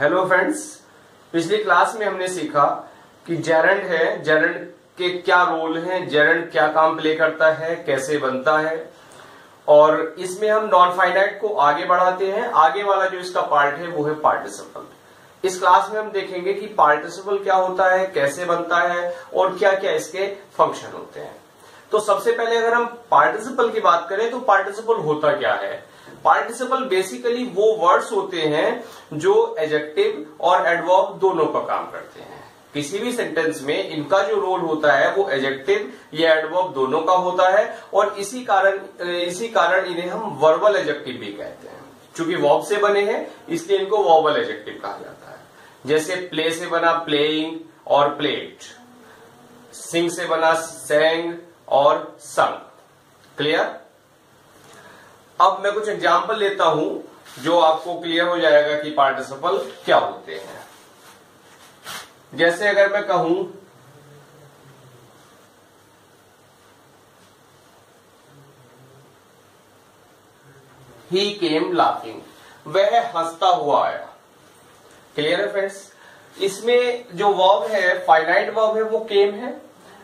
Hello friends, पिछली class में हमने सीखा कि जेरंड है, जेरंड के क्या रोल हैं, जेरंड क्या काम प्ले करता है, कैसे बनता है। और इसमें हम नॉन फाइनाइट को आगे बढ़ाते हैं। आगे वाला जो इसका पार्ट है वो है पार्टिसिपल। इस क्लास में हम देखेंगे कि पार्टिसिपल क्या होता है, कैसे बनता है और क्या क्या इसके फंक्शन होते हैं। तो सबसे पहले अगर हम पार्टिसिपल की बात करें तो पार्टिसिपल होता क्या है। पार्टिसिपल बेसिकली वो वर्ड्स होते हैं जो एडजेक्टिव और एडवर्ब दोनों का काम करते हैं। किसी भी सेंटेंस में इनका जो रोल होता है वो एडजेक्टिव या एडवर्ब दोनों का होता है और इसी कारण इन्हें हम वर्बल एडजेक्टिव भी कहते हैं। चूंकि वर्ब से बने हैं इसलिए इनको वर्बल एडजेक्टिव कहा जाता है। जैसे प्ले से बना प्लेइंग और प्लेड, सिंग से बना सेंग और संग। क्लियर। अब मैं कुछ एग्जाम्पल लेता हूं जो आपको क्लियर हो जाएगा कि पार्टिसिपल क्या होते हैं। जैसे अगर मैं कहूं ही केम लाफिंग, वह हंसता हुआ आया। क्लियर है फ्रेंड्स। इसमें जो वर्ब है, फाइनाइट वर्ब है, वो केम है,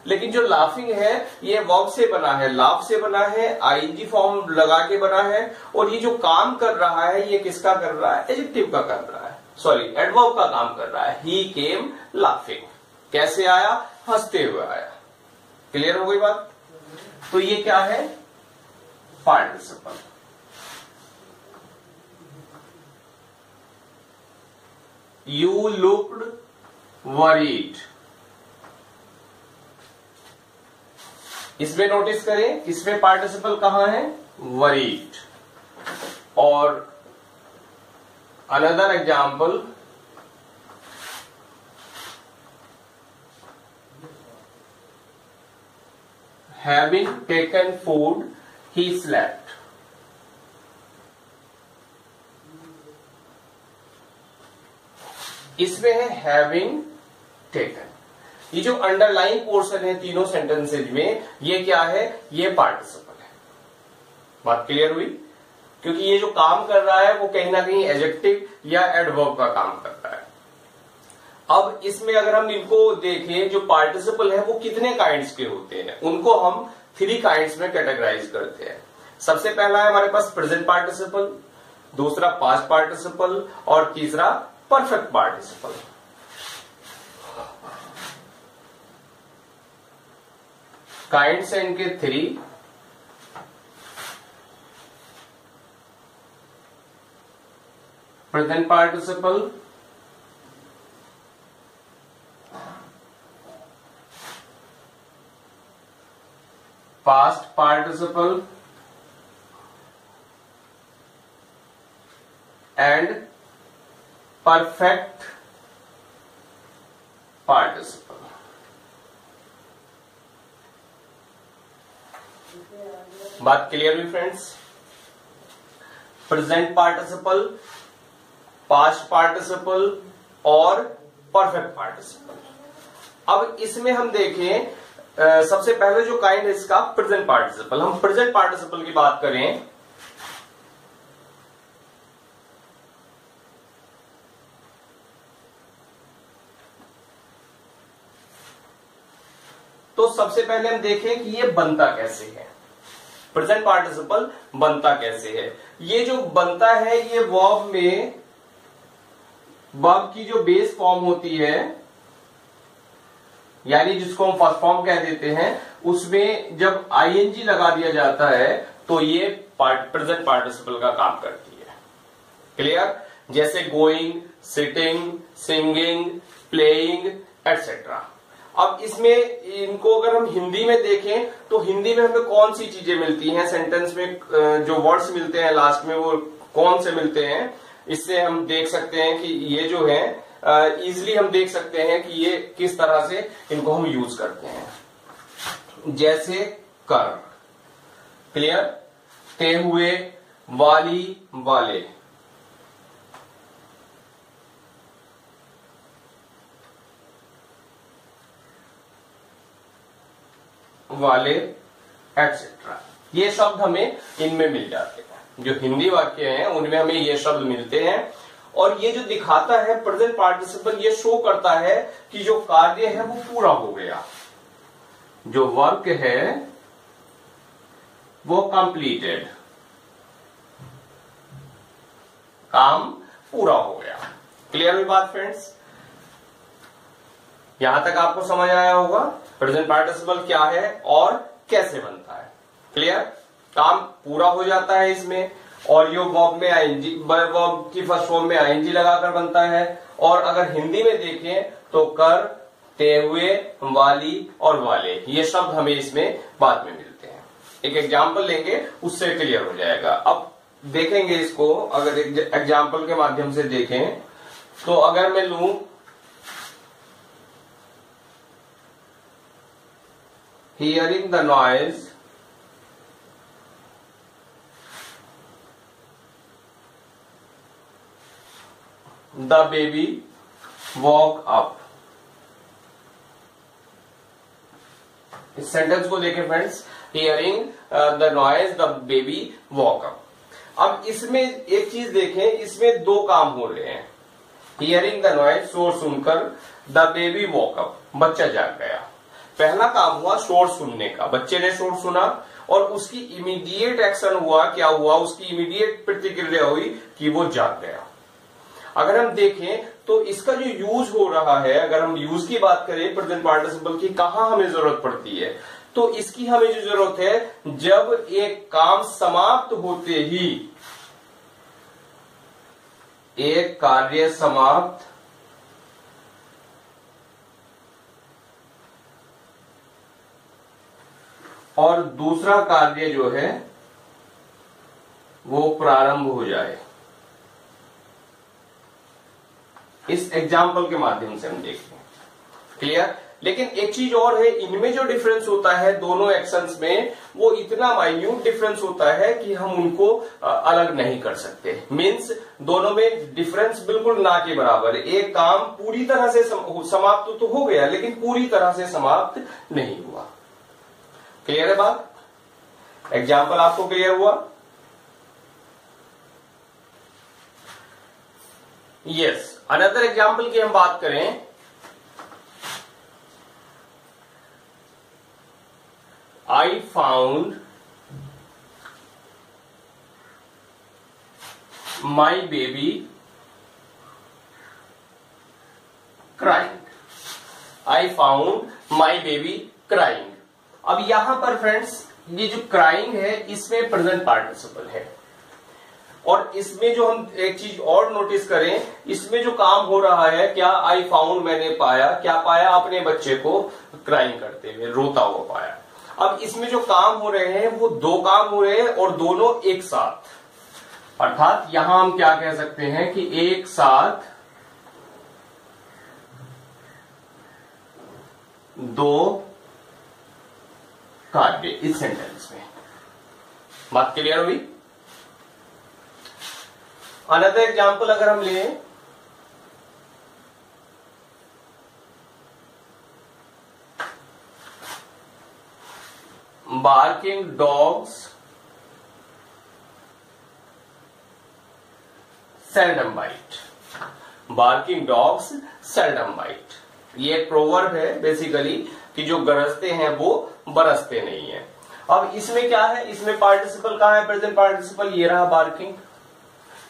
लेकिन जो लाफिंग है ये वर्ब से बना है, लाफ से बना है, आईएनजी फॉर्म लगा के बना है। और ये जो काम कर रहा है ये किसका कर रहा है, एडजेक्टिव का कर रहा है, सॉरी एडवर्ब का काम कर रहा है। ही केम लाफिंग, कैसे आया, हंसते हुए आया। क्लियर हो गई बात। तो ये क्या है, पार्टिसिपल। You looked worried. इसमें नोटिस करें इसमें पार्टिसिपल कहां है, वरीड। और another example, having taken food he slept. इसमें है हैविंग टेकन। ये जो अंडरलाइन पोर्शन है तीनों सेंटेंसेज में, ये क्या है, ये पार्टिसिपल है। बात क्लियर हुई। क्योंकि ये जो काम कर रहा है वो कहीं ना कहीं एडजेक्टिव या एडवर्ब का काम करता है। अब इसमें अगर हम इनको देखें, जो पार्टिसिपल है वो कितने काइंड्स के होते हैं, उनको हम 3 काइंड्स में कैटेगराइज करते हैं। सबसे पहला है हमारे पास प्रेजेंट पार्टिसिपल, दूसरा पास्ट पार्टिसिपल और तीसरा परफेक्ट पार्टिसिपल। काइंड्स हैं इनके 3। Present participle, past participle and perfect participle. बात क्लियर हुई friends. Present participle, past participle और परफेक्ट पार्टिसिपल। अब इसमें हम देखें सबसे पहले जो काइंड है इसका, प्रेजेंट पार्टिसिपल। हम प्रेजेंट पार्टिसिपल की बात करें तो सबसे पहले हम देखें कि ये बनता कैसे है। प्रेजेंट पार्टिसिपल बनता कैसे है। ये जो बनता है ये वर्ब में, वर्ब की जो बेस फॉर्म होती है यानी जिसको हम फर्स्ट फॉर्म कह देते हैं, उसमें जब आईएनजी लगा दिया जाता है तो ये प्रेजेंट पार्टिसिपल का काम करती है। क्लियर। जैसे going, sitting, singing, playing etcetera. अब इसमें इनको अगर हम हिंदी में देखें तो हिंदी में हमें कौन सी चीजें मिलती हैं, सेंटेंस में जो वर्ड्स मिलते हैं लास्ट में वो कौन से मिलते हैं, इससे हम देख सकते हैं कि ये जो है इजिली हम देख सकते हैं कि ये किस तरह से इनको हम यूज करते हैं। जैसे कर, क्लियर, ते हुए, वाली, वाले। वाले एटसेट्रा, ये शब्द हमें इनमें मिल जाते हैं। जो हिंदी वाक्य हैं उनमें हमें ये शब्द मिलते हैं। और ये जो दिखाता है प्रेजेंट पार्टिसिपल, ये शो करता है कि जो कार्य है वो पूरा हो गया, जो वर्क है वो कंप्लीटेड, काम पूरा हो गया। क्लियर हुई बात फ्रेंड्स? यहां तक आपको समझ आया होगा प्रेजेंट पार्टिसिपल क्या है और कैसे बनता है। क्लियर? काम पूरा हो जाता है इसमें, और यो वर्ब में आईएनजी, वर्ब की फर्स्ट फॉर्म में आईएनजी लगाकर बनता है। और अगर हिंदी में देखें तो करते हुए, वाली और वाले ये शब्द हमें इसमें बाद में मिलते हैं। एक एग्जाम्पल लेंगे, उससे क्लियर हो जाएगा। अब देखेंगे इसको, अगर एग्जाम्पल के माध्यम से देखें तो अगर मैं लूं Hearing the noise the baby woke up, इस सेंटेंस को देखें friends, Hearing the noise the baby woke up। अब इसमें एक चीज देखें, इसमें दो काम हो रहे हैं। Hearing the noise शोर सुनकर, the baby woke up बच्चा जाग गया। पहला काम हुआ शोर सुनने का, बच्चे ने शोर सुना और उसकी इमीडिएट एक्शन हुआ, क्या हुआ, उसकी इमीडिएट प्रतिक्रिया हुई कि वो जाग गया। अगर हम देखें तो इसका जो यूज हो रहा है, अगर हम यूज की बात करें प्रेजेंट पार्टिसिपल की, कहां हमें जरूरत पड़ती है, तो इसकी हमें जो जरूरत है, जब एक काम समाप्त होते ही, एक कार्य समाप्त और दूसरा कार्य जो है वो प्रारंभ हो जाए। इस एग्जाम्पल के माध्यम से हम देखें। क्लियर? लेकिन एक चीज और है, इनमें जो डिफरेंस होता है दोनों एक्शंस में, वो इतना माइन्यूट डिफरेंस होता है कि हम उनको अलग नहीं कर सकते। मीन्स दोनों में डिफरेंस बिल्कुल ना के बराबर है। एक काम पूरी तरह से समाप्त तो हो गया, लेकिन पूरी तरह से समाप्त नहीं हुआ। क्लियर है बात? एग्जाम्पल आपको क्लियर हुआ? यस। अनदर एग्जाम्पल की हम बात करें, I found my baby crying, I found my baby crying. अब यहां पर फ्रेंड्स ये जो क्राइंग है इसमें प्रेजेंट पार्टिसिपल है, और इसमें जो हम एक चीज और नोटिस करें, इसमें जो काम हो रहा है, क्या आई फाउंड, मैंने पाया, क्या पाया, अपने बच्चे को क्राइंग करते हुए, रोता हुआ पाया। अब इसमें जो काम हो रहे हैं वो दो काम हो रहे हैं और दोनों एक साथ, अर्थात यहां हम क्या कह सकते हैं कि एक साथ दो कार्य, इस सेंटेंस में। बात क्लियर हुई? अनदर एग्जाम्पल अगर हम ले, barking dogs seldom bite, barking dogs seldom bite. ये एक प्रोवर्ब है बेसिकली, कि जो गरजते हैं वो बरसते नहीं है। अब इसमें क्या है, इसमें पार्टिसिपल कहाँ है, प्रेजेंट पार्टिसिपल, ये रहा बार्किंग।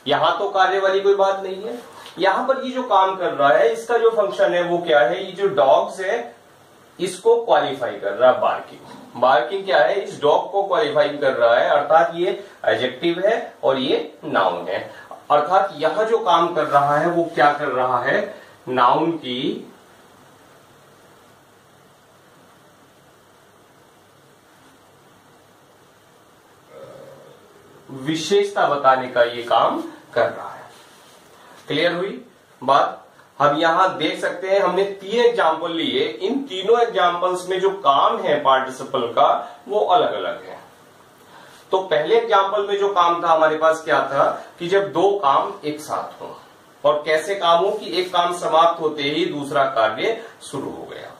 यहां तो कार्य वाली कोई बात नहीं है। यहां पर ये जो काम कर रहा है, इसका जो फंक्शन है वो क्या है, ये जो डॉग्स है इसको क्वालिफाई कर रहा है बार्किंग। बार्किंग क्या है, इस डॉग को क्वालिफाई कर रहा है, अर्थात ये एडजेक्टिव है और ये नाउन है। अर्थात यहां जो काम कर रहा है वो क्या कर रहा है, नाउन की विशेषता बताने का ये काम कर रहा है। क्लियर हुई बात? हम यहां देख सकते हैं, हमने तीन एग्जाम्पल लिए, इन तीनों एग्जाम्पल्स में जो काम है पार्टिसिपल का वो अलग अलग है। तो पहले एग्जाम्पल में जो काम था हमारे पास क्या था, कि जब दो काम एक साथ हो, और कैसे काम हो, कि एक काम समाप्त होते ही दूसरा कार्य शुरू हो गया।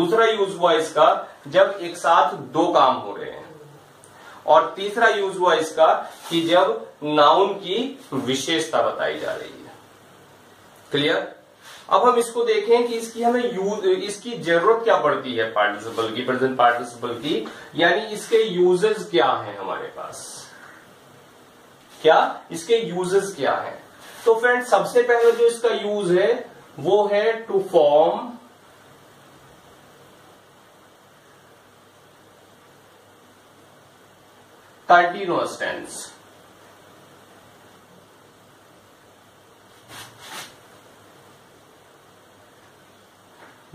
दूसरा यूज हुआ इसका, जब एक साथ दो काम हो रहे हैं। और तीसरा यूज हुआ इसका, कि जब नाउन की विशेषता बताई जा रही है। क्लियर। अब हम इसको देखें कि इसकी हमें यूज, इसकी जरूरत क्या पड़ती है पार्टिसिपल की, प्रेजेंट पार्टिसिपल की, यानी इसके यूजेस क्या हैं हमारे पास, क्या इसके यूजेस क्या हैं। तो फ्रेंड्स सबसे पहले जो इसका यूज है वो है टू फॉर्म कंटीन्यूअस टेंस।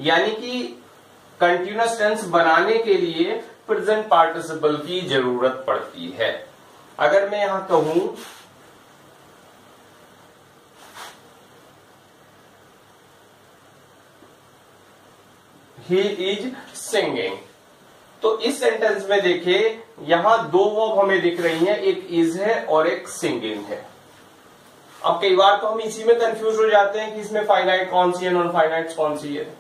यानी कि कंटीन्यूअस टेंस बनाने के लिए प्रेजेंट पार्टिसिपल की जरूरत पड़ती है। अगर मैं यहां कहूं ही इज सिंगिंग, तो इस सेंटेंस में देखिए यहां दो वर्ब हमें दिख रही हैं, एक इज है और एक सिंगिंग है। अब कई बार तो हम इसी में कंफ्यूज हो जाते हैं कि इसमें फाइनाइट कौन सी है, नॉन फाइनाइट कौन सी है,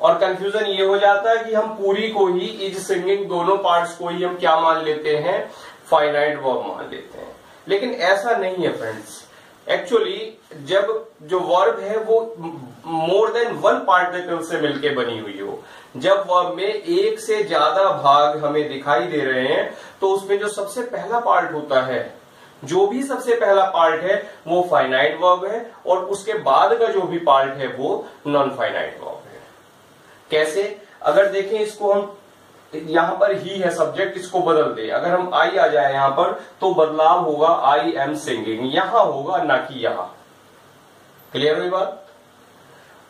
और कंफ्यूजन ये हो जाता है कि हम पूरी को ही, इज सिंगिंग दोनों पार्ट्स को ही हम क्या मान लेते हैं, फाइनाइट वर्ब मान लेते हैं। लेकिन ऐसा नहीं है फ्रेंड्स, एक्चुअली जब जो वर्ब है वो मोर देन वन पार्टिकल से मिलके बनी हुई हो, जब वर्ब में एक से ज्यादा भाग हमें दिखाई दे रहे हैं, तो उसमें जो सबसे पहला पार्ट होता है, जो भी सबसे पहला पार्ट है वो फाइनाइट वर्ब है, और उसके बाद का जो भी पार्ट है वो नॉन फाइनाइट वर्ब है। कैसे, अगर देखें इसको हम, यहां पर ही है सब्जेक्ट, इसको बदल दे, अगर हम आई आ जाए यहां पर तो बदलाव होगा आई एम सिंगिंग, यहां होगा ना कि यहां। क्लियर हुई बात।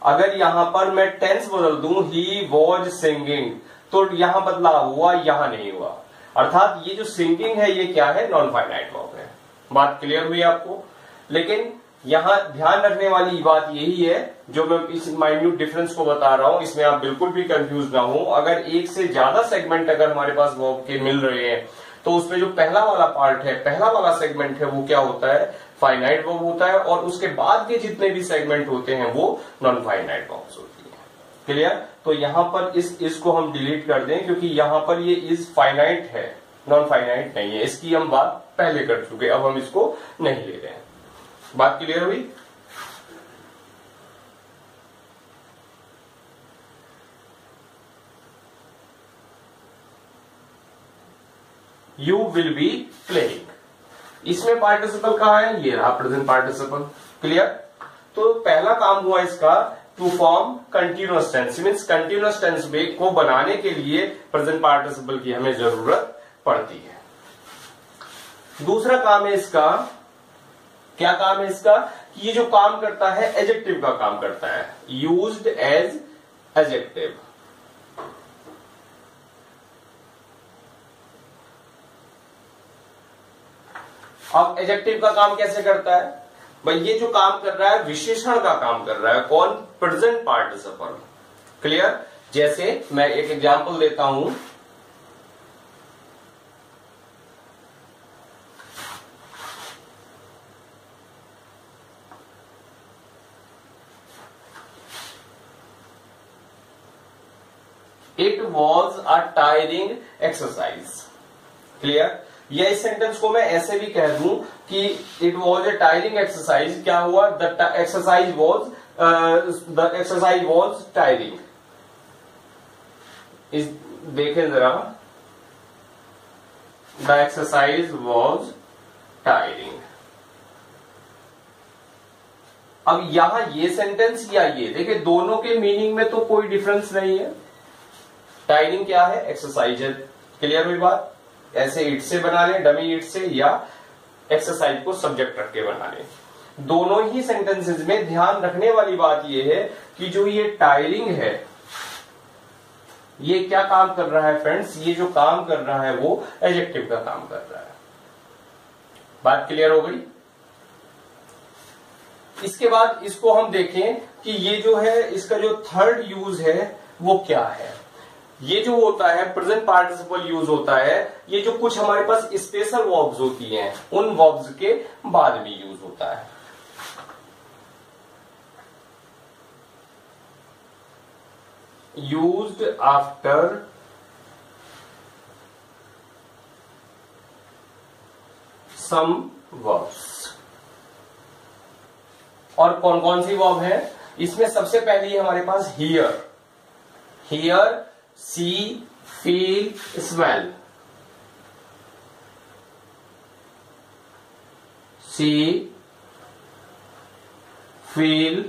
अगर यहां पर मैं टेंस बदल दूं ही वॉज सिंगिंग, तो यहां बदलाव हुआ यहां नहीं हुआ, अर्थात ये जो सिंगिंग है ये क्या है, नॉन फाइनाइट वर्ब है। बात क्लियर हुई आपको। लेकिन यहां ध्यान रखने वाली बात यही है जो मैं इस माइन्यूट डिफरेंस को बता रहा हूं, इसमें आप बिल्कुल भी कंफ्यूज ना हो। अगर एक से ज्यादा सेगमेंट अगर हमारे पास वर्ब के मिल रहे हैं, तो उसमें जो पहला वाला पार्ट है, पहला वाला सेगमेंट है, वो क्या होता है, फाइनाइट वर्ब होता है, और उसके बाद के जितने भी सेगमेंट होते हैं वो नॉन फाइनाइट वर्ब्स होती है। क्लियर। तो यहां पर इस इसको हम डिलीट कर दें, क्योंकि यहां पर ये इज फाइनाइट है, नॉन फाइनाइट नहीं है। इसकी हम बात पहले कर चुके, अब हम इसको नहीं ले रहे हैं। बात क्लियर हुई। यू विल बी प्लेइंग, इसमें पार्टिसिपल कहां है, ये रहा प्रेजेंट पार्टिसिपल। क्लियर। तो पहला काम हुआ इसका to form continuous tense, means continuous tense को बनाने के लिए प्रेजेंट पार्टिसिपल की हमें जरूरत पड़ती है। दूसरा काम है इसका, क्या काम है इसका, कि ये जो काम करता है एडजेक्टिव का काम करता है, यूज्ड एज एडजेक्टिव। अब एडजेक्टिव का काम कैसे करता है भाई, ये जो काम कर रहा है विशेषण का काम कर रहा है, कौन, प्रेजेंट पार्टिसिपल। क्लियर। जैसे मैं एक एग्जांपल देता हूं, it was a tiring exercise. Clear. या इस सेंटेंस को मैं ऐसे भी कह दूं कि it was a tiring exercise, क्या हुआ, the exercise was, the exercise was tiring. देखें जरा, द एक्सरसाइज वॉज टायरिंग। अब यहां ये सेंटेंस या ये, देखिए दोनों के मीनिंग में तो कोई डिफरेंस नहीं है। टायरिंग क्या है, एक्सरसाइज है। क्लियर हुई बात। ऐसे ईट से बना लें, डमी ईट से, या एक्सरसाइज को सब्जेक्ट रख के बना लें। दोनों ही सेंटेंसेस में ध्यान रखने वाली बात यह है कि जो ये टायरिंग है, ये क्या काम कर रहा है फ्रेंड्स, ये जो काम कर रहा है वो एडजेक्टिव का काम कर रहा है। बात क्लियर हो गई। इसके बाद इसको हम देखें कि ये जो है, इसका जो थर्ड यूज है वो क्या है। ये जो होता है प्रेजेंट पार्टिसिपल यूज होता है, ये जो कुछ हमारे पास स्पेशल वर्ब्स होती हैं, उन वर्ब्स के बाद भी यूज होता है। Used after some verbs. और कौन कौन सी वर्ब है। इसमें सबसे पहली हमारे पास hear, hear, see, feel, smell, see, feel,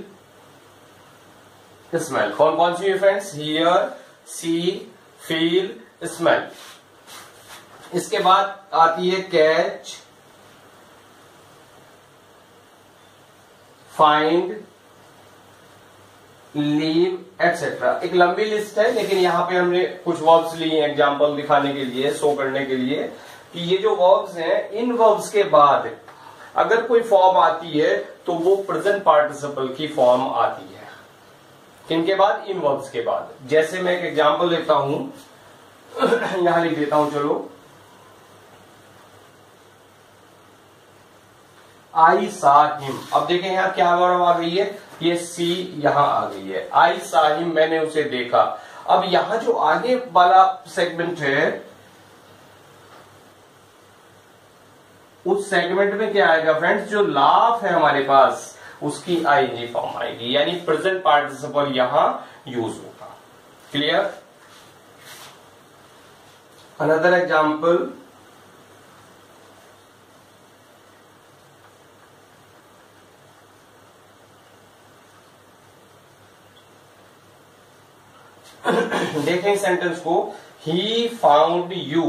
smell. कौन कौन सी है friends? Hear, see, feel, smell. इसके बाद आती है कैच, फाइंड, लीव, एक्सेट्रा। एक लंबी लिस्ट है, लेकिन यहाँ पे हमने कुछ वर्ब्स लिए हैं एग्जाम्पल दिखाने के लिए, शो करने के लिए कि ये जो वर्ब्स हैं, इन वर्ब्स के बाद अगर कोई फॉर्म आती है तो वो प्रेजेंट पार्टिसिपल की फॉर्म आती है। किनके बाद? इन वर्ब्स के बाद। जैसे मैं एक एग्जाम्पल देता हूं, यहां लिख देता हूं, चलो, आई सा हिम। अब देखें यहाँ क्या वर्ब आ गई है, ये सी यहाँ आ गई है। आई सा हिम, मैंने उसे देखा। अब यहाँ जो आगे वाला सेगमेंट है, उस सेगमेंट में क्या आएगा फ्रेंड्स? जो लाफ है हमारे पास, उसकी आईएनजी फॉर्म आएगी, यानी प्रेजेंट पार्टिसिपल यहाँ यूज होगा। क्लियर? अनदर एग्जाम्पल, देखें सेंटेंस को, ही फाउंड यू,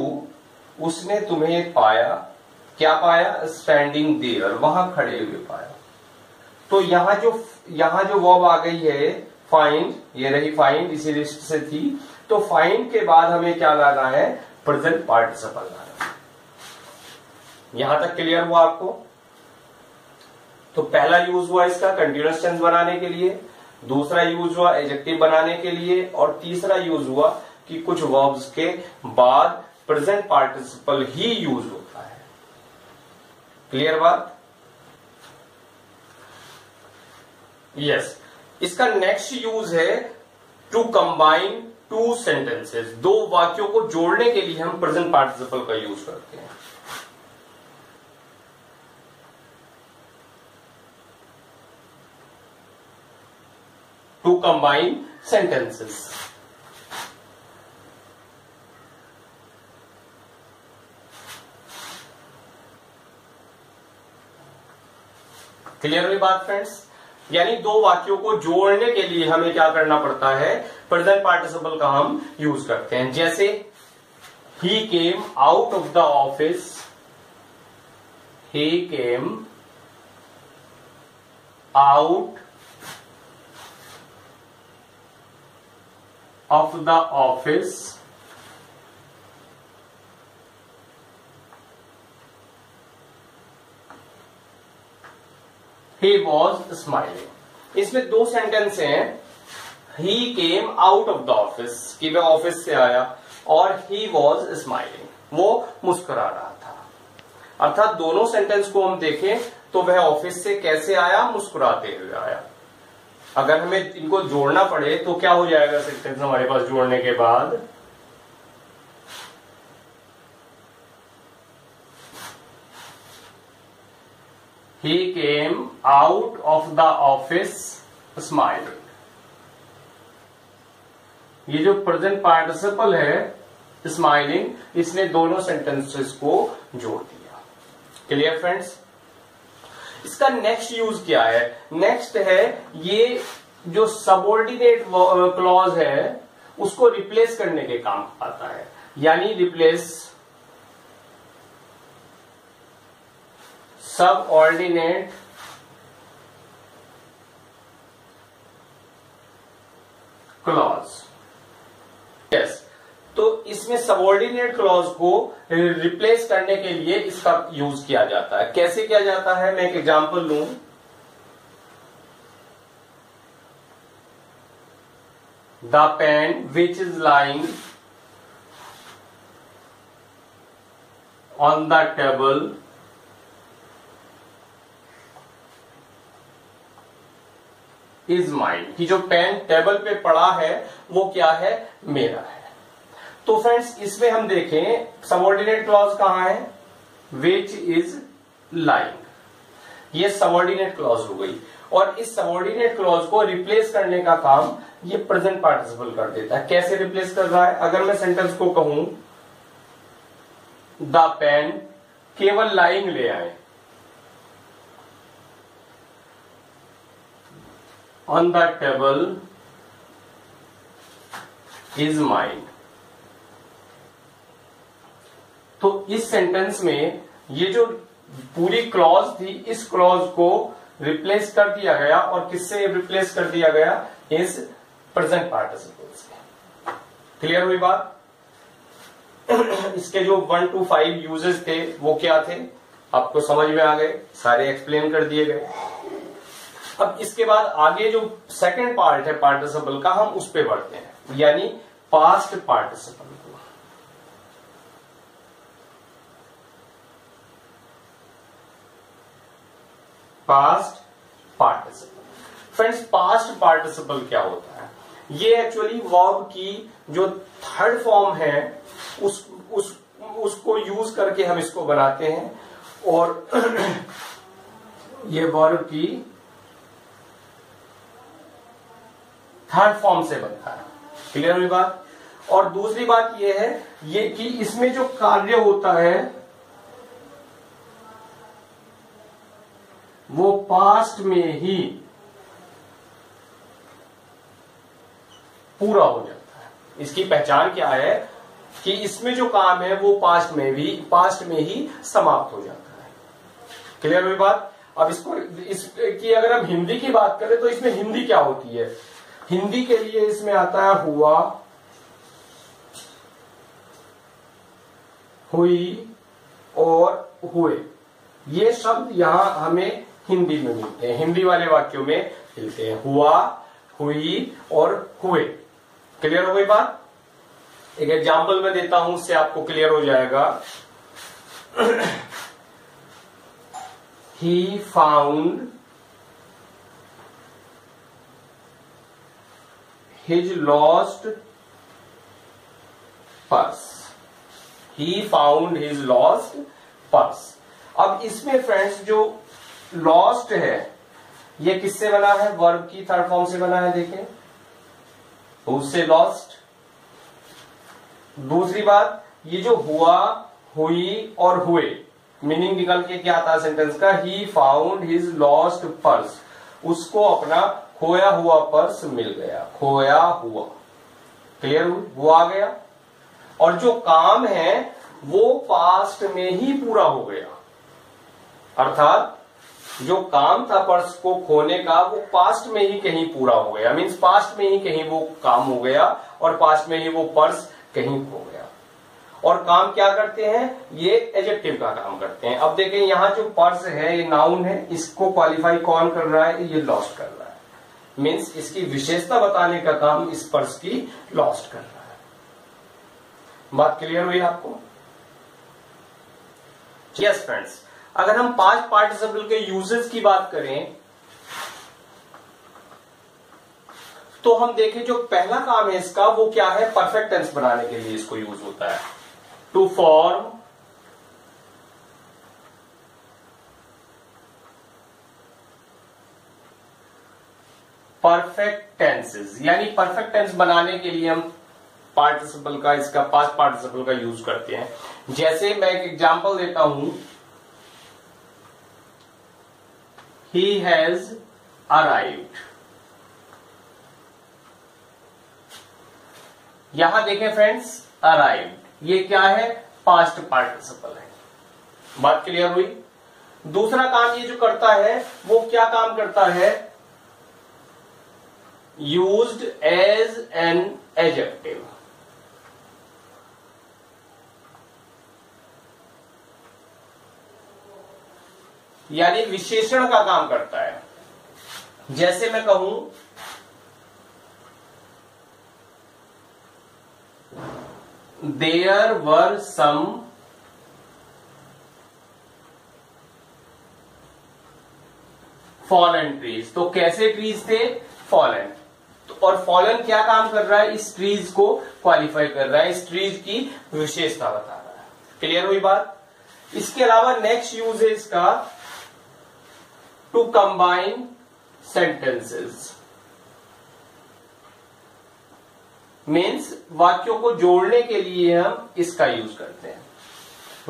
उसने तुम्हें पाया। क्या पाया? स्टैंडिंग देयर, वहां खड़े हुए पाया। तो यहां जो वर्ब आ गई है फाइंड, ये रही फाइंड, इसी लिस्ट से थी। तो फाइंड के बाद हमें क्या लाना है? प्रेजेंट पार्टिसिपल लाना है। यहां तक क्लियर हुआ आपको? तो पहला यूज हुआ इसका कंटीन्यूअस टेंस बनाने के लिए, दूसरा यूज हुआ एडजेक्टिव बनाने के लिए, और तीसरा यूज हुआ कि कुछ वर्ब्स के बाद प्रेजेंट पार्टिसिपल ही यूज होता है। क्लियर बात? यस। इसका नेक्स्ट यूज है टू कंबाइन टू सेंटेंसेस। दो वाक्यों को जोड़ने के लिए हम प्रेजेंट पार्टिसिपल का यूज करते हैं। टू कंबाइन सेंटेंसेस, क्लियर हुई बात फ्रेंड्स? यानी दो वाक्यों को जोड़ने के लिए हमें क्या करना पड़ता है? प्रेजेंट पार्टिसिपल का हम यूज करते हैं। जैसे he came out of the office, he came out of the office he was smiling. इसमें दो सेंटेंस हैं, he came out of the office, कि वह ऑफिस से आया, और he was smiling, वो मुस्कुरा रहा था। अर्थात दोनों सेंटेंस को हम देखें तो वह ऑफिस से कैसे आया? मुस्कुराते हुए आया। अगर हमें इनको जोड़ना पड़े तो क्या हो जाएगा सेंटेंस हमारे पास जोड़ने के बाद? He came out of the office smiling. ये जो प्रेजेंट पार्टिसिपल है स्माइलिंग, इसने दोनों सेंटेंसेस को जोड़ दिया। Clear friends? इसका नेक्स्ट यूज क्या है? नेक्स्ट है ये जो सबऑर्डिनेट क्लॉज है उसको रिप्लेस करने के काम आता है, यानी रिप्लेस सबऑर्डिनेट क्लॉज। यस। तो इसमें सबऑर्डिनेट क्लॉज को रिप्लेस करने के लिए इसका यूज किया जाता है। कैसे किया जाता है? मैं एक एग्जांपल लूं, the pen which is lying on the table is mine, कि जो पेन टेबल पे पड़ा है वो क्या है? मेरा है। तो फ्रेंड्स इसमें हम देखें सबऑर्डिनेट क्लॉज कहां है? Which is lying. ये सबऑर्डिनेट क्लॉज हो गई और इस सबऑर्डिनेट क्लॉज को रिप्लेस करने का काम ये प्रेजेंट पार्टिसिपल कर देता है। कैसे रिप्लेस कर रहा है? अगर मैं सेंटेंस को कहूं द पेन केवल लाइंग ले आए, on the table is mine, तो इस सेंटेंस में ये जो पूरी क्लॉज थी इस क्लॉज को रिप्लेस कर दिया गया और किससे रिप्लेस कर दिया गया? इस प्रेजेंट पार्टिसिपल से। क्लियर हुई बात? इसके जो 1 to 5 यूजेस थे वो क्या थे, आपको समझ में आ गए, सारे एक्सप्लेन कर दिए गए। अब इसके बाद आगे जो सेकंड पार्ट है पार्टिसिपल का, हम उस पे बढ़ते हैं, यानी past participle. Past participle, friends past participle क्या होता है? ये एक्चुअली वर्ब की जो थर्ड फॉर्म है उसको यूज करके हम इसको बनाते हैं और ये वर्ब की थर्ड फॉर्म से बनता है। क्लियर हुई बात? और दूसरी बात ये है ये कि इसमें जो कार्य होता है वो पास्ट में ही पूरा हो जाता है। इसकी पहचान क्या है कि इसमें जो काम है वो पास्ट में ही समाप्त हो जाता है। क्लियर हुई बात? अब इसको इसकी अगर हम हिंदी की बात करें तो इसमें हिंदी क्या होती है? हिंदी के लिए इसमें आता है हुआ, हुई और हुए। ये शब्द यहां हमें हिंदी में मिलते हैं, हिंदी वाले वाक्यों में मिलते हैं, हुआ, हुई और हुए। क्लियर हो गई बात? एक एग्जांपल मैं देता हूं, उससे आपको क्लियर हो जाएगा। He found his lost purse, he found his lost purse. अब इसमें फ्रेंड्स जो लॉस्ट है ये किससे बना है? वर्ब की थर्ड फॉर्म से बना है। देखें, उससे लॉस्ट। दूसरी बात, ये जो हुआ, हुई और हुए, मीनिंग निकल के क्या आता है सेंटेंस का? He found his lost purse, उसको अपना खोया हुआ पर्स मिल गया, खोया हुआ। क्लियर वो आ गया। और जो काम है वो पास्ट में ही पूरा हो गया, अर्थात जो काम था पर्स को खोने का वो पास्ट में ही कहीं पूरा हो गया, मींस पास्ट में ही कहीं वो काम हो गया और पास्ट में ही वो पर्स कहीं खो गया। और काम क्या करते हैं? ये एडजेक्टिव का काम करते हैं। अब देखें यहाँ जो पर्स है ये नाउन है, इसको क्वालिफाई कौन कर रहा है? ये लॉस्ट कर रहा है, मीन्स इसकी विशेषता बताने का काम इस पर्स की लॉस्ट कर रहा है। बात क्लियर हुई आपको? यस फ्रेंड्स, अगर हम पास्ट पार्टिसिपल के यूजेस की बात करें तो हम देखें जो पहला काम है इसका वो क्या है? परफेक्ट टेंस बनाने के लिए इसको यूज होता है। टू फॉर्म परफेक्ट टेंसेस, यानी परफेक्ट टेंस बनाने के लिए हम पार्टिसिपल का, इसका पास्ट पार्टिसिपल का यूज करते हैं। जैसे मैं एक एग्जांपल देता हूं, He has arrived. यहां देखें फ्रेंड्स, arrived ये क्या है? पास्ट पार्टिसिपल है। बात क्लियर हुई? दूसरा काम ये जो करता है वो क्या काम करता है? Used as an adjective. यानी विशेषण का काम करता है। जैसे मैं कहूं There were some fallen trees, तो कैसे ट्रीज थे? फॉलन। और फॉलन क्या काम कर रहा है? इस ट्रीज को क्वालिफाई कर रहा है, इस ट्रीज की विशेषता बता रहा है। क्लियर हुई बात? इसके अलावा नेक्स्ट यूज है इसका to combine sentences. मीन्स वाक्यों को जोड़ने के लिए हम इसका यूज करते हैं.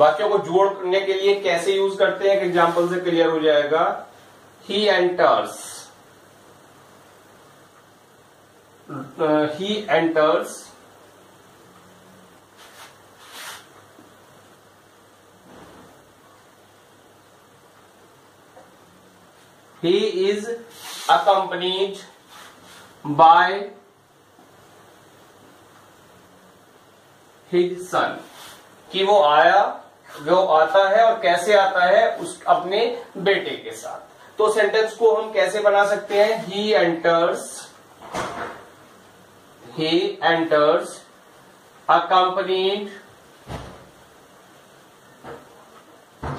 वाक्यों को जोड़ने के लिए कैसे यूज करते हैं, एक एग्जाम्पल से क्लियर हो जाएगा. He enters He is accompanied by his son. कि वो आया, वो आता है और कैसे आता है, उस अपने बेटे के साथ. तो सेंटेंस को हम कैसे बना सकते हैं? He enters accompanied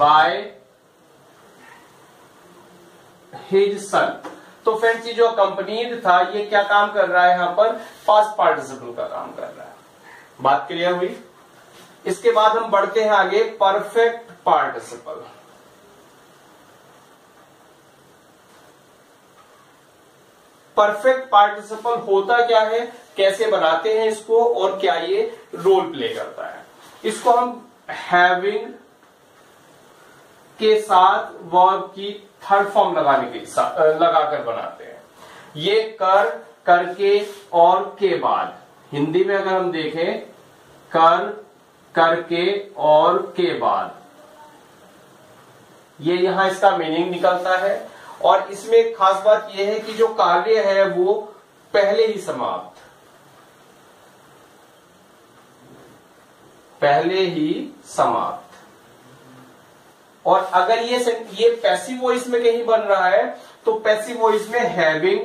by his son. तो फ्रेंड्स ये जो accompanied था ये क्या काम कर रहा है, यहाँ पर पास्ट पार्टिसिपल का काम कर रहा है. बात क्लियर हुई. इसके बाद हम बढ़ते हैं आगे परफेक्ट पार्टिसिपल. परफेक्ट पार्टिसिपल होता क्या है, कैसे बनाते हैं इसको और क्या ये रोल प्ले करता है. इसको हम हैविंग के साथ वर्ब की थर्ड फॉर्म लगाने के साथ लगाकर बनाते हैं. ये कर, करके और के बाद. हिंदी में अगर हम देखें कर, करके और के बाद, ये यहां इसका मीनिंग निकलता है. और इसमें खास बात यह है कि जो कार्य है वो पहले ही समाप्त. और अगर ये पैसिव वॉइस में कहीं बन रहा है तो पैसिव वॉइस में हैविंग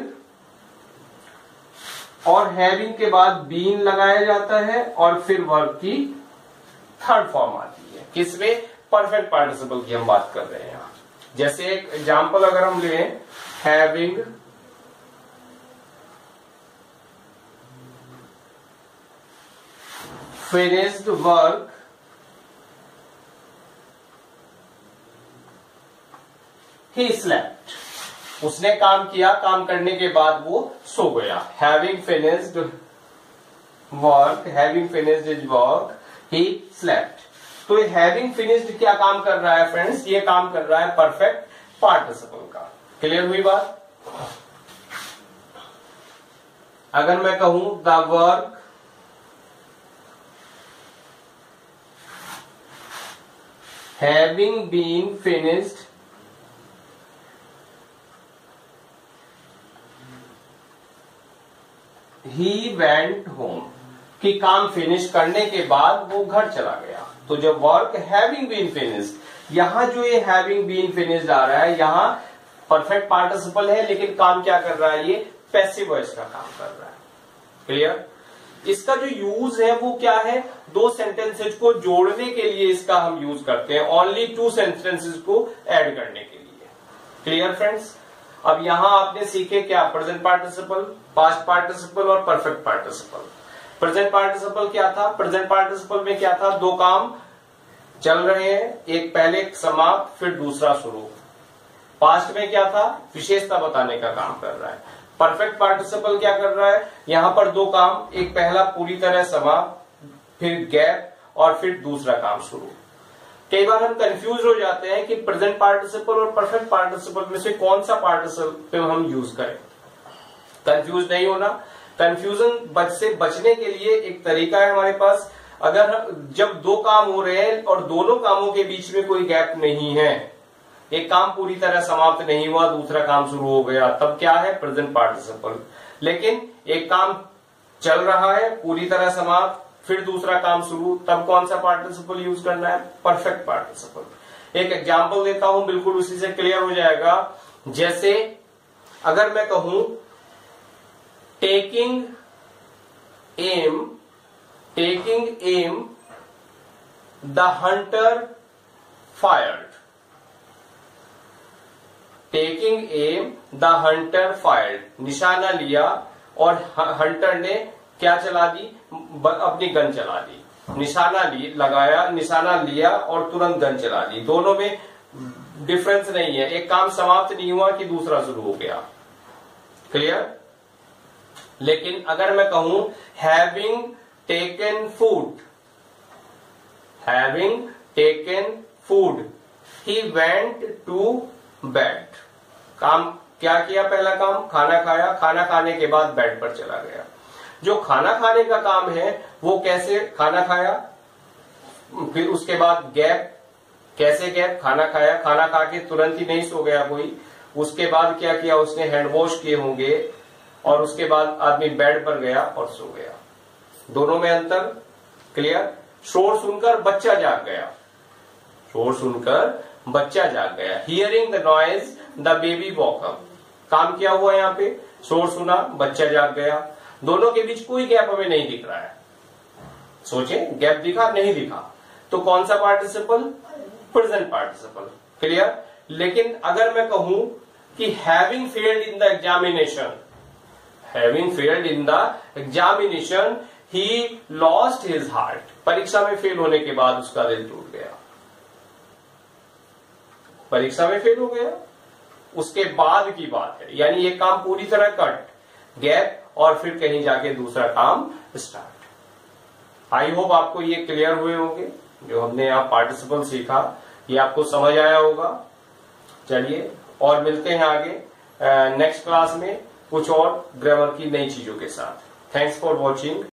और हैविंग के बाद बीन लगाया जाता है और फिर वर्ब की थर्ड फॉर्म आती है. किसमें? परफेक्ट पार्टिसिपल की हम बात कर रहे हैं. जैसे एक एग्जांपल अगर हम लें, having finished work He slept. उसने काम किया, काम करने के बाद वो सो गया. Having finished his work, he slept. तो ये having finished क्या काम कर रहा है फ्रेंड्स? ये काम कर रहा है परफेक्ट पार्टिसिपल का. क्लियर हुई बात? अगर मैं कहूं the work having been finished He went home, कि काम फिनिश करने के बाद वो घर चला गया. तो जब वर्क हैविंग बीन फिनिश्ड, यहाँ जो ये हैविंग बीन फिनिश्ड आ रहा है, यहाँ परफेक्ट पार्टिसिपल है लेकिन काम क्या कर रहा है, ये पैसिव वॉइस का काम कर रहा है. क्लियर? इसका जो यूज है वो क्या है, दो सेंटेंसेज को जोड़ने के लिए इसका हम यूज करते हैं. ओनली टू सेंटेंसेज को एड करने के लिए. Clear friends? अब यहां आपने सीखे क्या, प्रेजेंट पार्टिसिपल, पास्ट पार्टिसिपल और परफेक्ट पार्टिसिपल. प्रेजेंट पार्टिसिपल क्या था? प्रेजेंट पार्टिसिपल में क्या था, दो काम चल रहे हैं, एक पहले समाप्त फिर दूसरा शुरू. पास्ट में क्या था, विशेषता बताने का काम कर रहा है. परफेक्ट पार्टिसिपल क्या कर रहा है, यहां पर दो काम, एक पहला पूरी तरह समाप्त फिर गैप और फिर दूसरा काम शुरू. कई बार हम कंफ्यूज हो जाते हैं कि प्रेजेंट पार्टिसिपल और परफेक्ट पार्टिसिपल में से कौन सा पार्टिसिपल हम यूज करें. कंफ्यूज नहीं होना. कंफ्यूजन से बचने के लिए एक तरीका है हमारे पास. अगर जब दो काम हो रहे हैं और दोनों कामों के बीच में कोई गैप नहीं है, एक काम पूरी तरह समाप्त नहीं हुआ, दूसरा काम शुरू हो गया, तब क्या है, प्रेजेंट पार्टिसिपल. लेकिन एक काम चल रहा है पूरी तरह समाप्त फिर दूसरा काम शुरू, तब कौन सा पार्टिसिपल यूज करना है, परफेक्ट पार्टिसिपल. एक एग्जांपल देता हूं, बिल्कुल उसी से क्लियर हो जाएगा. जैसे अगर मैं कहूं taking aim the hunter fired. Taking aim the hunter fired, निशाना लिया और हंटर ने क्या चला दी, अपनी गन चला दी. निशाना लगाया, निशाना लिया और तुरंत गन चला दी. दोनों में डिफरेंस नहीं है, एक काम समाप्त नहीं हुआ कि दूसरा शुरू हो गया। क्लियर? लेकिन अगर मैं कहूं having taken food, having taken food he went to bed. काम क्या किया? पहला काम खाना खाया, खाना खाने के बाद बेड पर चला गया। जो खाना खाने का काम है वो कैसे? खाना खाया, फिर उसके बाद गैप। कैसे गैप? खाना खाया, खाना खा के तुरंत ही नहीं सो गया कोई, उसके बाद क्या किया उसने? हैंड वॉश किए होंगे और उसके बाद आदमी बेड पर गया और सो गया। दोनों में अंतर क्लियर? शोर सुनकर बच्चा जाग गया, शोर सुनकर बच्चा जाग गया। Hearing the noise the baby woke up. काम क्या हुआ यहाँ पे? शोर सुना, बच्चा जाग गया। दोनों के बीच कोई गैप हमें नहीं दिख रहा है। सोचें, गैप दिखा? नहीं दिखा। तो कौन सा पार्टिसिपल? Present participle. क्लियर? लेकिन अगर मैं कहूं कि having failed in the examination, having failed in the examination he lost his heart. परीक्षा में फेल होने के बाद उसका दिल टूट गया, परीक्षा में फेल हो गया, उसके बाद की बात है। यानी ये काम पूरी तरह कट, गैप, और फिर कहीं जाके दूसरा काम स्टार्ट। आई होप आपको ये क्लियर हुए होंगे, जो हमने यहाँ पार्टिसिपल सीखा ये आपको समझ आया होगा। चलिए और मिलते हैं आगे नेक्स्ट क्लास में कुछ और ग्रामर की नई चीजों के साथ। Thanks for watching.